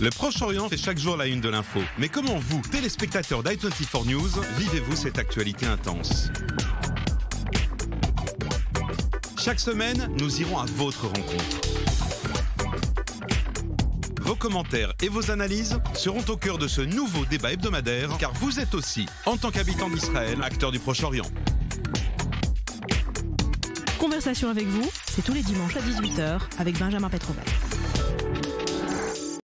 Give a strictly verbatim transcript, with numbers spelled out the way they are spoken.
Le Proche-Orient fait chaque jour la une de l'info. Mais comment vous, téléspectateurs d'i vingt-quatre News, vivez-vous cette actualité intense? Chaque semaine, nous irons à votre rencontre. Vos commentaires et vos analyses seront au cœur de ce nouveau débat hebdomadaire, car vous êtes aussi, en tant qu'habitant d'Israël, acteur du Proche-Orient. Conversation avec vous, c'est tous les dimanches à dix-huit heures avec Benjamin Petrovel.